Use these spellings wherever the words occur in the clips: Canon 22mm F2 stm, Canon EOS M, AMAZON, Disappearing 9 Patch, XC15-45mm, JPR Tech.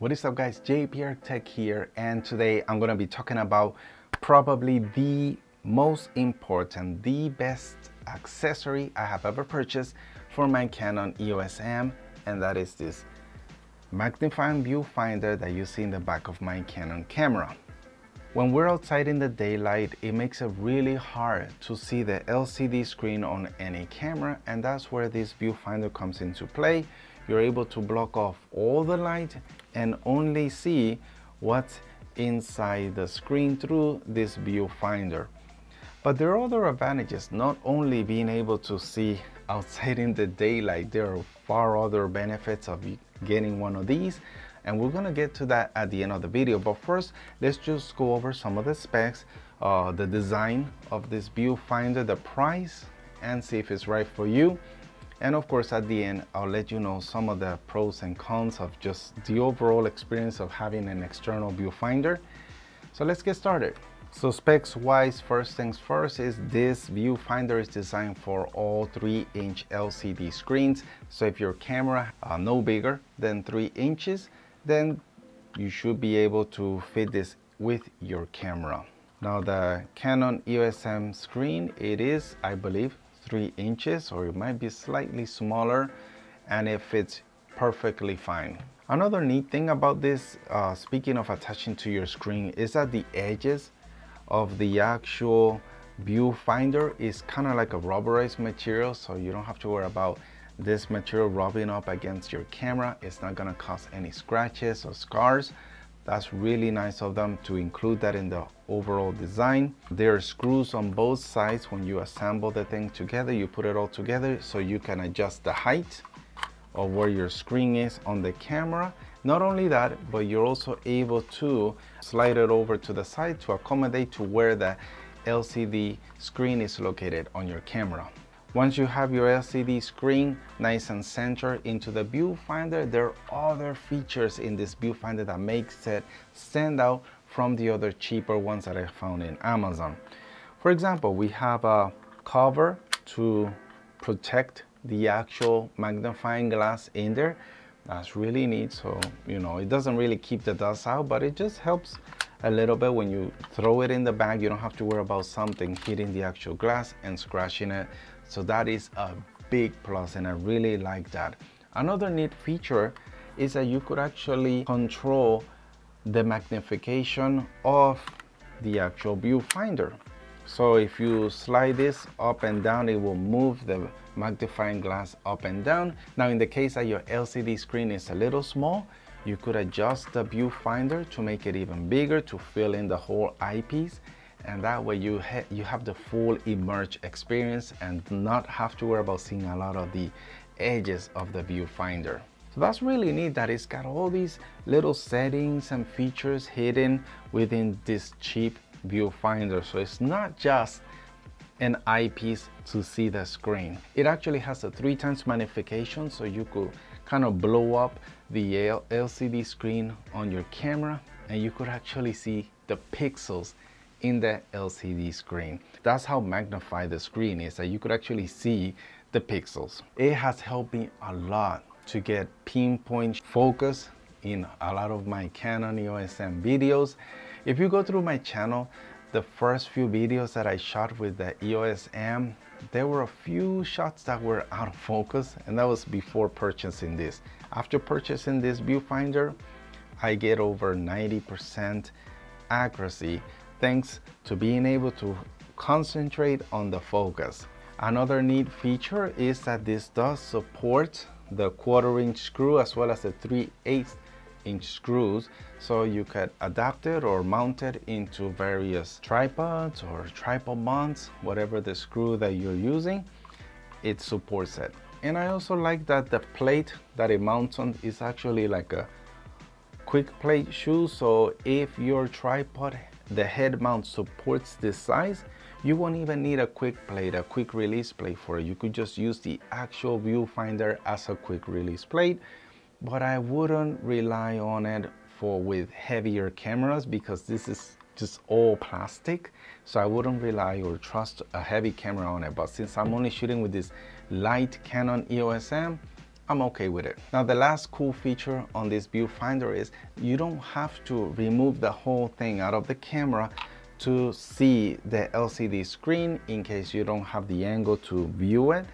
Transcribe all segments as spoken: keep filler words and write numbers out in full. What is up, guys? J P R Tech here, and today I'm gonna be talking about probably the most important, the best accessory I have ever purchased for my Canon E O S M, and that is this magnifying viewfinder that you see in the back of my Canon camera. When we're outside in the daylight, it makes it really hard to see the L C D screen on any camera, and that's where this viewfinder comes into play. You're able to block off all the light and only see what's inside the screen through this viewfinder. But there are other advantages, not only being able to see outside in the daylight, there are far other benefits of getting one of these, and we're gonna get to that at the end of the video. But first, let's just go over some of the specs, uh, the design of this viewfinder, the price, and see if it's right for you. And of course, at the end, I'll let you know some of the pros and cons of just the overall experience of having an external viewfinder. So let's get started. So specs wise, first things first is this viewfinder is designed for all three inch L C D screens. So if your camera is no bigger than three inches, then you should be able to fit this with your camera. Now the Canon E O S M screen, it is, I believe, three inches, or it might be slightly smaller, and it fits perfectly fine. Another neat thing about this, uh, speaking of attaching to your screen, is that the edges of the actual viewfinder is kind of like a rubberized material, so you don't have to worry about this material rubbing up against your camera. It's not gonna cause any scratches or scars. That's really nice of them to include that in the overall design. There are screws on both sides. When you assemble the thing together, you put it all together so you can adjust the height of where your screen is on the camera. Not only that, but you're also able to slide it over to the side to accommodate to where the L C D screen is located on your camera. Once you have your L C D screen nice and centered into the viewfinder, there are other features in this viewfinder that makes it stand out from the other cheaper ones that I found in Amazon. For example, we have a cover to protect the actual magnifying glass in there. That's really neat. So, you know, it doesn't really keep the dust out, but it just helps a little bit. When you throw it in the bag, you don't have to worry about something hitting the actual glass and scratching it. So that is a big plus, and I really like that. Another neat feature is that you could actually control the magnification of the actual viewfinder. So if you slide this up and down, it will move the magnifying glass up and down. Now, in the case that your L C D screen is a little small, you could adjust the viewfinder to make it even bigger to fill in the whole eyepiece. And that way you, ha you have the full immersion experience and not have to worry about seeing a lot of the edges of the viewfinder. So that's really neat that it's got all these little settings and features hidden within this cheap viewfinder. So it's not just an eyepiece to see the screen. It actually has a three times magnification, so you could kind of blow up the L C D screen on your camera and you could actually see the pixels in the L C D screen. That's how magnified the screen is, that you could actually see the pixels. It has helped me a lot to get pinpoint focus in a lot of my Canon E O S M videos. If you go through my channel, the first few videos that I shot with the E O S M, there were a few shots that were out of focus, and that was before purchasing this. After purchasing this viewfinder, I get over ninety percent accuracy thanks to being able to concentrate on the focus. Another neat feature is that this does support the quarter inch screw as well as the three eighths inch screws, so you could adapt it or mount it into various tripods or tripod mounts, whatever the screw that you're using, it supports it. And I also like that the plate that it mounts on is actually like a quick plate shoe, so if your tripod, the head mount, supports this size, you won't even need a quick plate, a quick release plate for it. You could just use the actual viewfinder as a quick release plate, but I wouldn't rely on it for with heavier cameras because this is just all plastic. So I wouldn't rely or trust a heavy camera on it. But since I'm only shooting with this light Canon E O S M, I'm okay with it. Now the last cool feature on this viewfinder is you don't have to remove the whole thing out of the camera to see the L C D screen in case you don't have the angle to view it.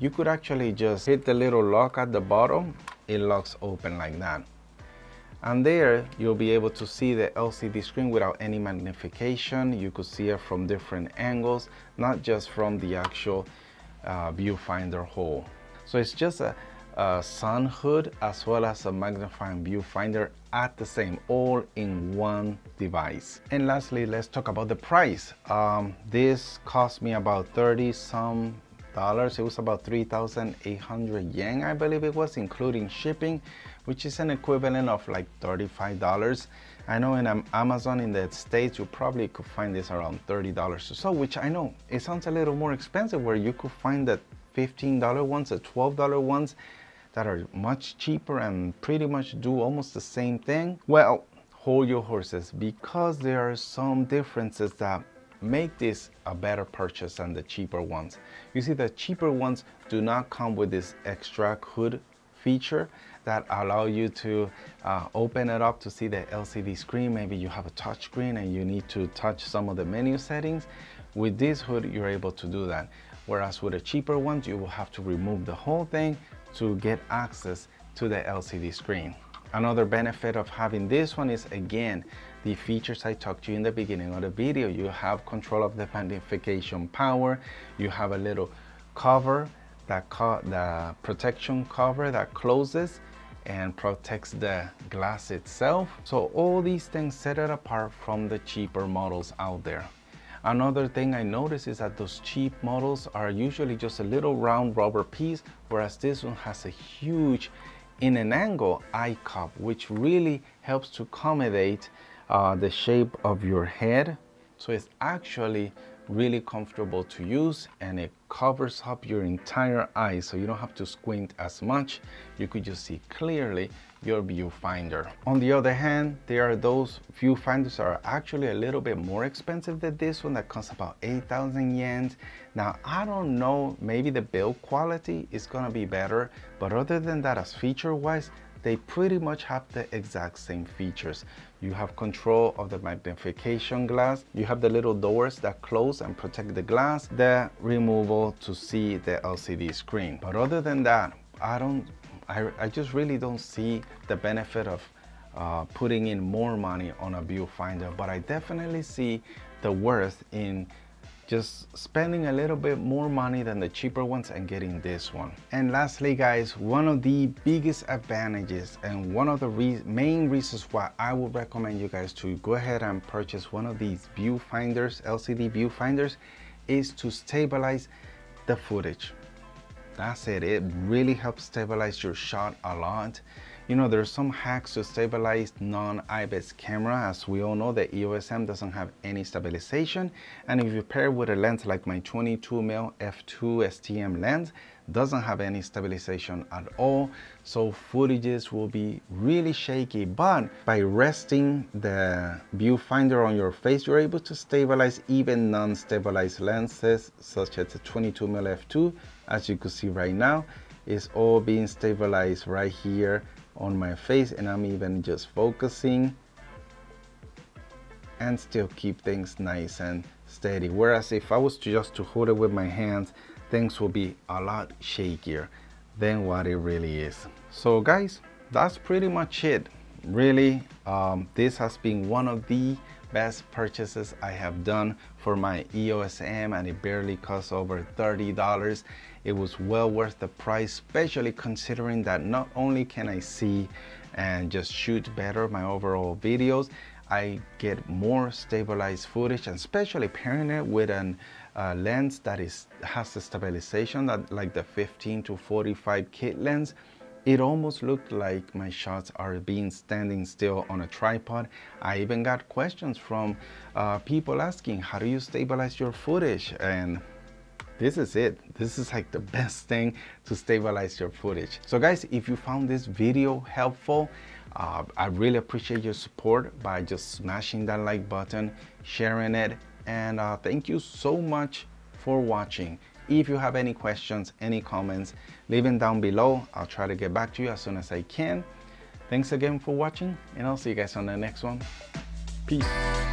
You could actually just hit the little lock at the bottom, it locks open like that. And there you'll be able to see the L C D screen without any magnification. You could see it from different angles, not just from the actual uh, viewfinder hole. So it's just a, a sun hood as well as a magnifying viewfinder at the same, all in one device. And lastly, let's talk about the price. Um, this cost me about thirty some dollars. It was about three thousand eight hundred yen, I believe it was, including shipping, which is an equivalent of like thirty-five dollars. I know in Amazon in the States, you probably could find this around thirty dollars or so, which I know it sounds a little more expensive, where you could find the fifteen dollar ones, the twelve dollar ones that are much cheaper and pretty much do almost the same thing. Well, hold your horses, because there are some differences that make this a better purchase than the cheaper ones. You see, the cheaper ones do not come with this extra hood feature that allow you to uh, open it up to see the L C D screen. Maybe you have a touch screen and you need to touch some of the menu settings. With this hood, you're able to do that. Whereas with the cheaper ones, you will have to remove the whole thing to get access to the L C D screen. Another benefit of having this one is, again, the features I talked to you in the beginning of the video. You have control of the magnification power. You have a little cover, that co the protection cover that closes and protects the glass itself. So all these things set it apart from the cheaper models out there. Another thing I noticed is that those cheap models are usually just a little round rubber piece, whereas this one has a huge in an angle eye cup, which really helps to accommodate uh, the shape of your head. So it's actually really comfortable to use, and it covers up your entire eye, so you don't have to squint as much. You could just see clearly your viewfinder. On the other hand, there are those viewfinders that are actually a little bit more expensive than this one that costs about eight thousand yen. Now, I don't know, maybe the build quality is gonna be better, but other than that, as feature-wise, they pretty much have the exact same features. You have control of the magnification glass. You have the little doors that close and protect the glass, the removal to see the L C D screen. But other than that, I don't, I, I just really don't see the benefit of uh, putting in more money on a viewfinder, but I definitely see the worth in just spending a little bit more money than the cheaper ones and getting this one. And lastly, guys, one of the biggest advantages and one of the re main reasons why I would recommend you guys to go ahead and purchase one of these viewfinders, L C D viewfinders, is to stabilize the footage. That's it, it really helps stabilize your shot a lot. You know, there's some hacks to stabilize non-I B I S camera. As we all know, the E O S M doesn't have any stabilization. And if you pair with a lens like my twenty-two millimeter f two S T M lens, doesn't have any stabilization at all. So footages will be really shaky, but by resting the viewfinder on your face, you're able to stabilize even non-stabilized lenses, such as the twenty-two millimeter f two, as you can see right now. It's all being stabilized right here on my face, and I'm even just focusing and still keep things nice and steady. Whereas if I was to just to hold it with my hands, things will be a lot shakier than what it really is. So guys, that's pretty much it. Really, um, this has been one of the best purchases I have done for my E O S M, and it barely cost over thirty dollars. It was well worth the price, especially considering that not only can I see and just shoot better my overall videos, I get more stabilized footage, and especially pairing it with an uh, lens that is has the stabilization that like the fifteen to forty-five kit lens. It almost looked like my shots are being standing still on a tripod. I even got questions from uh, people asking, how do you stabilize your footage? And this is it. This is like the best thing to stabilize your footage. So guys, if you found this video helpful, uh, I really appreciate your support by just smashing that like button, sharing it, and uh, thank you so much for watching. If you have any questions, any comments, leave them down below. I'll try to get back to you as soon as I can. Thanks again for watching, and I'll see you guys on the next one. Peace.